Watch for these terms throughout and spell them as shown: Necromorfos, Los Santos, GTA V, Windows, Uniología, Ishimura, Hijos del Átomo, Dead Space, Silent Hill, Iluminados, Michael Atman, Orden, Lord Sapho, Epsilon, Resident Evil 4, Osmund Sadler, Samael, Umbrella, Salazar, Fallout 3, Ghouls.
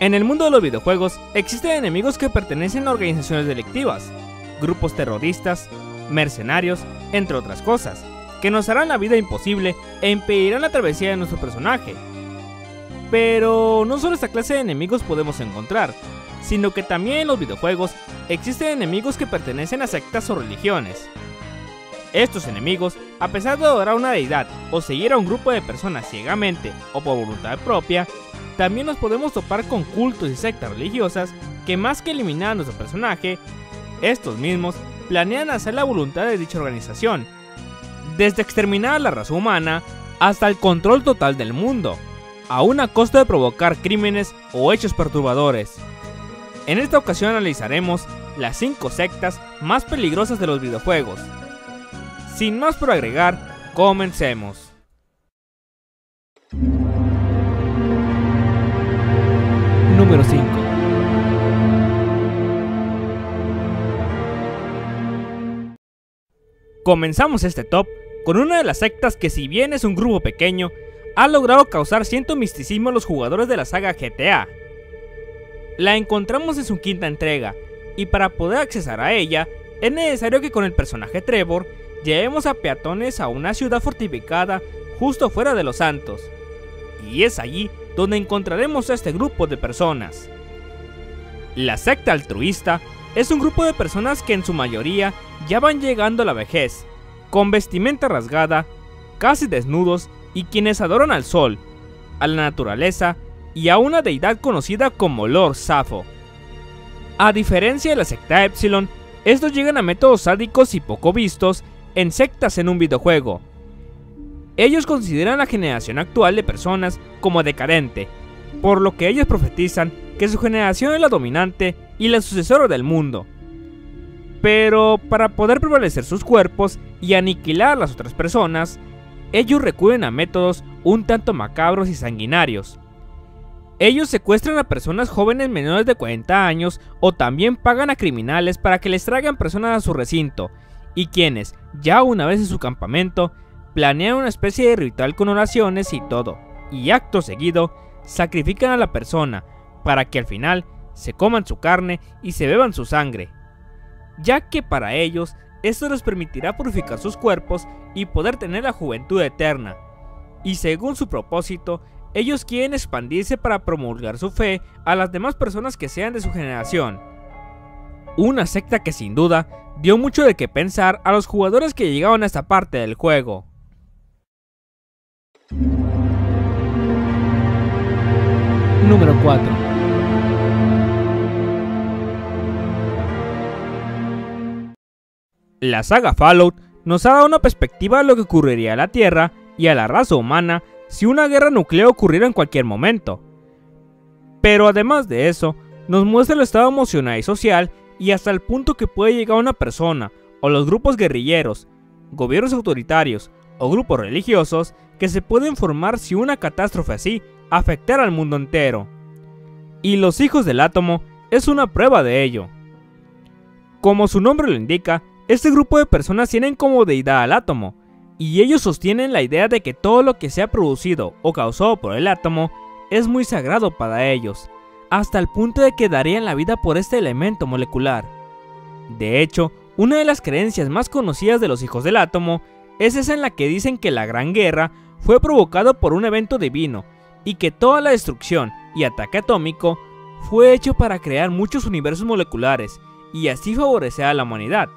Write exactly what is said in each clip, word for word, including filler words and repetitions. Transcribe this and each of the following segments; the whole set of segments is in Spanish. En el mundo de los videojuegos existen enemigos que pertenecen a organizaciones delictivas, grupos terroristas, mercenarios, entre otras cosas, que nos harán la vida imposible e impedirán la travesía de nuestro personaje. Pero no solo esta clase de enemigos podemos encontrar, sino que también en los videojuegos existen enemigos que pertenecen a sectas o religiones. Estos enemigos, a pesar de adorar a una deidad o seguir a un grupo de personas ciegamente o por voluntad propia, también nos podemos topar con cultos y sectas religiosas que, más que eliminar a nuestro personaje, estos mismos planean hacer la voluntad de dicha organización, desde exterminar a la raza humana hasta el control total del mundo, a una costa de provocar crímenes o hechos perturbadores. En esta ocasión analizaremos las cinco sectas más peligrosas de los videojuegos. Sin más por agregar, comencemos. Número cinco. Comenzamos este top con una de las sectas que, si bien es un grupo pequeño, ha logrado causar cierto misticismo a los jugadores de la saga G T A. La encontramos en su quinta entrega, y para poder accesar a ella, es necesario que con el personaje Trevor llevemos a peatones a una ciudad fortificada justo fuera de Los Santos, y es allí donde encontraremos a este grupo de personas. La secta altruista es un grupo de personas que en su mayoría ya van llegando a la vejez, con vestimenta rasgada, casi desnudos, y quienes adoran al sol, a la naturaleza y a una deidad conocida como Lord Sapho. A diferencia de la secta Epsilon, estos llegan a métodos sádicos y poco vistos en sectas en un videojuego. Ellos consideran a la generación actual de personas como decadente, por lo que ellos profetizan que su generación es la dominante y la sucesora del mundo. Pero para poder prevalecer sus cuerpos y aniquilar a las otras personas, ellos recurren a métodos un tanto macabros y sanguinarios. Ellos secuestran a personas jóvenes menores de cuarenta años o también pagan a criminales para que les traigan personas a su recinto, y quienes, ya una vez en su campamento, planean una especie de ritual con oraciones y todo, y acto seguido, sacrifican a la persona para que al final se coman su carne y se beban su sangre, ya que para ellos esto les permitirá purificar sus cuerpos y poder tener la juventud eterna, y según su propósito, ellos quieren expandirse para promulgar su fe a las demás personas que sean de su generación. Una secta que sin duda dio mucho de qué pensar a los jugadores que llegaban a esta parte del juego. Número cuatro. La saga Fallout nos ha dado una perspectiva de lo que ocurriría a la Tierra y a la raza humana si una guerra nuclear ocurriera en cualquier momento. Pero además de eso, nos muestra el estado emocional y social y hasta el punto que puede llegar una persona o los grupos guerrilleros, gobiernos autoritarios o grupos religiosos que se pueden formar si una catástrofe así afectara al mundo entero. Y los Hijos del Átomo es una prueba de ello. Como su nombre lo indica, este grupo de personas tienen como deidad al átomo, y ellos sostienen la idea de que todo lo que sea producido o causado por el átomo es muy sagrado para ellos, hasta el punto de que darían la vida por este elemento molecular. De hecho, una de las creencias más conocidas de los Hijos del Átomo es esa en la que dicen que la Gran Guerra fue provocado por un evento divino y que toda la destrucción y ataque atómico fue hecho para crear muchos universos moleculares y así favorecer a la humanidad,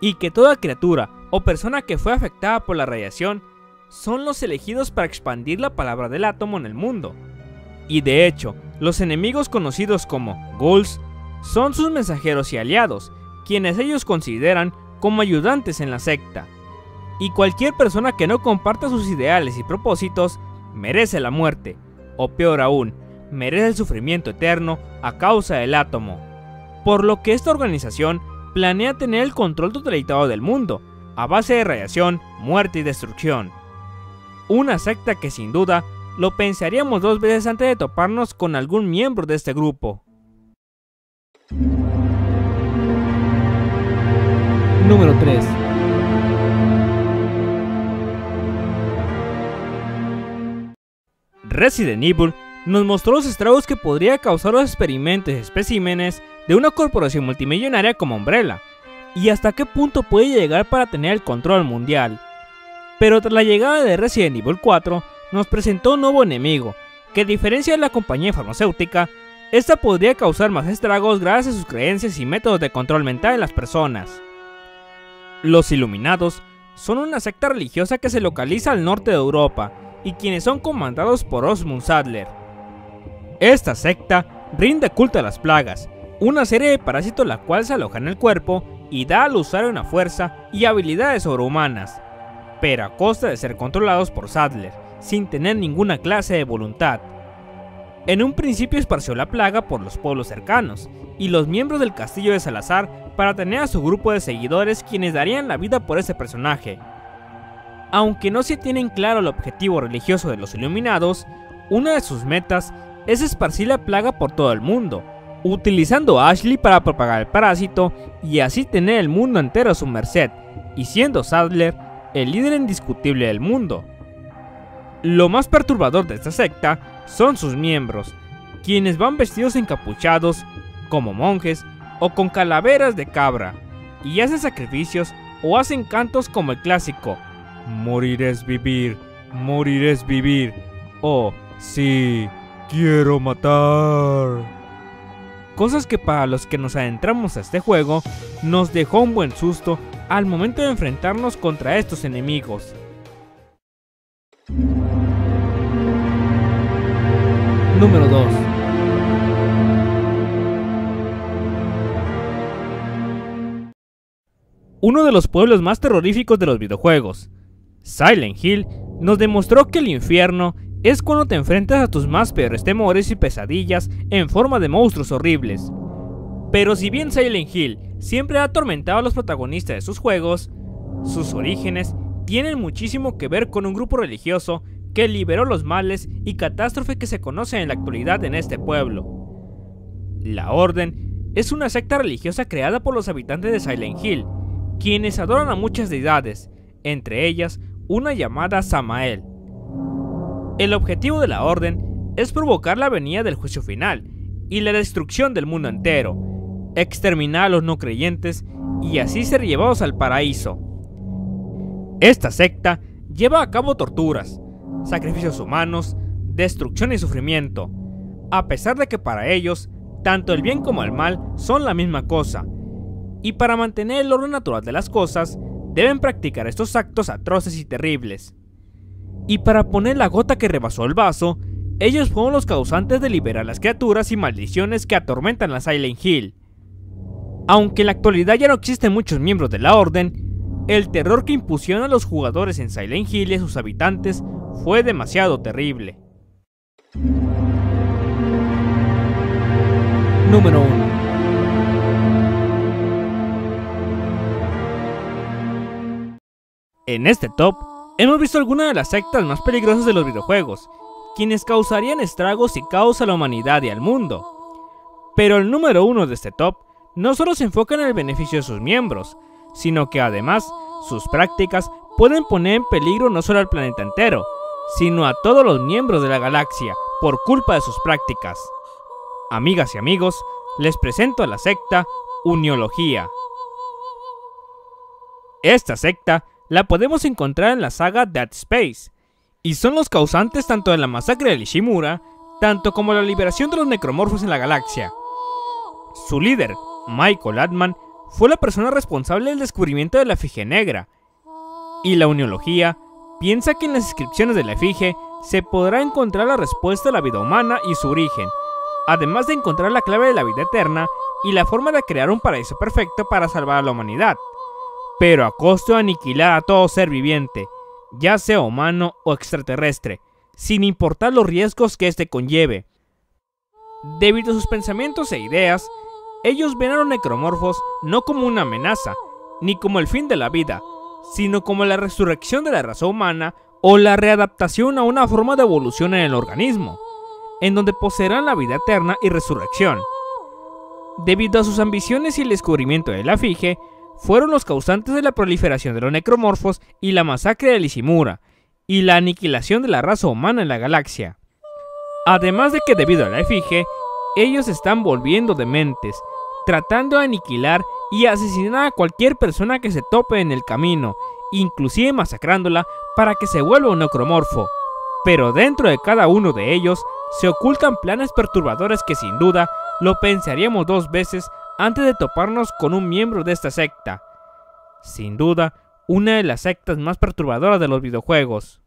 y que toda criatura o persona que fue afectada por la radiación son los elegidos para expandir la palabra del átomo en el mundo. Y de hecho, los enemigos conocidos como Ghouls son sus mensajeros y aliados, quienes ellos consideran como ayudantes en la secta, y cualquier persona que no comparta sus ideales y propósitos merece la muerte, o peor aún, merece el sufrimiento eterno a causa del átomo, por lo que esta organización planea tener el control totalizado del mundo, a base de radiación, muerte y destrucción. Una secta que sin duda lo pensaríamos dos veces antes de toparnos con algún miembro de este grupo. Número tres. Resident Evil nos mostró los estragos que podría causar los experimentos y especímenes de una corporación multimillonaria como Umbrella, y hasta qué punto puede llegar para tener el control mundial. Pero tras la llegada de Resident Evil cuatro, nos presentó un nuevo enemigo, que a diferencia de la compañía farmacéutica, esta podría causar más estragos gracias a sus creencias y métodos de control mental de las personas. Los Iluminados son una secta religiosa que se localiza al norte de Europa, y quienes son comandados por Osmund Sadler. Esta secta rinde culto a las plagas, una serie de parásitos la cual se aloja en el cuerpo y da al usuario una fuerza y habilidades sobrehumanas, pero a costa de ser controlados por Sadler, sin tener ninguna clase de voluntad. En un principio esparció la plaga por los pueblos cercanos y los miembros del castillo de Salazar para tener a su grupo de seguidores quienes darían la vida por ese personaje. Aunque no se tienen claro el objetivo religioso de los Iluminados, una de sus metas es esparcir la plaga por todo el mundo, utilizando a Ashley para propagar el parásito y así tener el mundo entero a su merced, y siendo Sadler el líder indiscutible del mundo. Lo más perturbador de esta secta son sus miembros, quienes van vestidos encapuchados, como monjes o con calaveras de cabra, y hacen sacrificios o hacen cantos como el clásico "Morir es vivir, morir es vivir" o "Sí, quiero matar", cosas que para los que nos adentramos a este juego nos dejó un buen susto al momento de enfrentarnos contra estos enemigos. Número dos. Uno de los pueblos más terroríficos de los videojuegos, Silent Hill, nos demostró que el infierno es cuando te enfrentas a tus más peores temores y pesadillas en forma de monstruos horribles. Pero si bien Silent Hill siempre ha atormentado a los protagonistas de sus juegos, sus orígenes tienen muchísimo que ver con un grupo religioso que liberó los males y catástrofes que se conocen en la actualidad en este pueblo. La Orden es una secta religiosa creada por los habitantes de Silent Hill, quienes adoran a muchas deidades, entre ellas una llamada Samael. El objetivo de la Orden es provocar la venida del juicio final y la destrucción del mundo entero, exterminar a los no creyentes y así ser llevados al paraíso. Esta secta lleva a cabo torturas, sacrificios humanos, destrucción y sufrimiento, a pesar de que para ellos, tanto el bien como el mal son la misma cosa, y para mantener el orden natural de las cosas, deben practicar estos actos atroces y terribles. Y para poner la gota que rebasó el vaso, ellos fueron los causantes de liberar las criaturas y maldiciones que atormentan a Silent Hill. Aunque en la actualidad ya no existen muchos miembros de la Orden, el terror que impusieron a los jugadores en Silent Hill y a sus habitantes fue demasiado terrible. Número uno. En este top, hemos visto algunas de las sectas más peligrosas de los videojuegos, quienes causarían estragos y caos a la humanidad y al mundo. Pero el número uno de este top no solo se enfoca en el beneficio de sus miembros, sino que además, sus prácticas pueden poner en peligro no solo al planeta entero, sino a todos los miembros de la galaxia por culpa de sus prácticas. Amigas y amigos, les presento a la secta Uniología. Esta secta la podemos encontrar en la saga Dead Space, y son los causantes tanto de la masacre de Ishimura, tanto como la liberación de los necromorfos en la galaxia. Su líder, Michael Atman, fue la persona responsable del descubrimiento de la efigie negra, y la Uniología piensa que en las inscripciones de la efigie se podrá encontrar la respuesta a la vida humana y su origen, además de encontrar la clave de la vida eterna y la forma de crear un paraíso perfecto para salvar a la humanidad, pero a costo de aniquilar a todo ser viviente, ya sea humano o extraterrestre, sin importar los riesgos que este conlleve. Debido a sus pensamientos e ideas, ellos ven a los necromorfos no como una amenaza, ni como el fin de la vida, sino como la resurrección de la raza humana o la readaptación a una forma de evolución en el organismo, en donde poseerán la vida eterna y resurrección. Debido a sus ambiciones y el descubrimiento de la efigie, fueron los causantes de la proliferación de los necromorfos y la masacre de Ishimura, y la aniquilación de la raza humana en la galaxia. Además de que debido a la efigie, ellos están volviendo dementes, tratando de aniquilar y asesinar a cualquier persona que se tope en el camino, inclusive masacrándola para que se vuelva un necromorfo. Pero dentro de cada uno de ellos se ocultan planes perturbadores que sin duda lo pensaríamos dos veces antes de toparnos con un miembro de esta secta. Sin duda, una de las sectas más perturbadoras de los videojuegos.